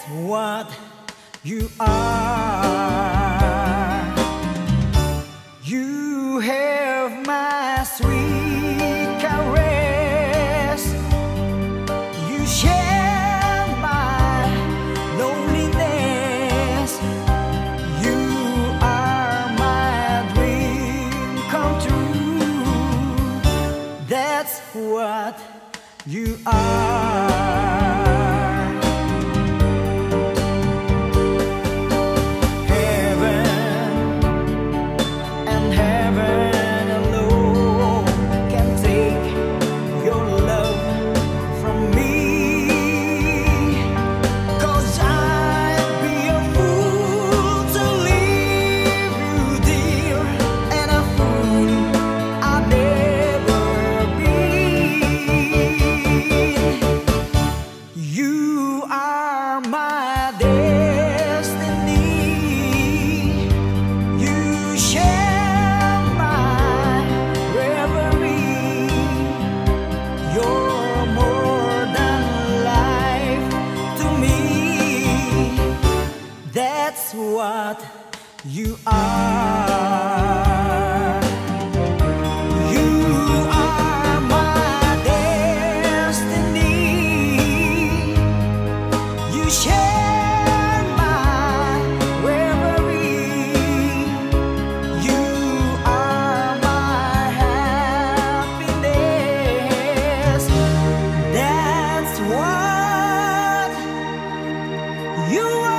That's what you are. You have my sweet caress. You share my loneliness. You are my dream come true. That's what you are. That's what you are. You are my destiny. You share my reverie. You are my happiness. That's what you are.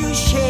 You share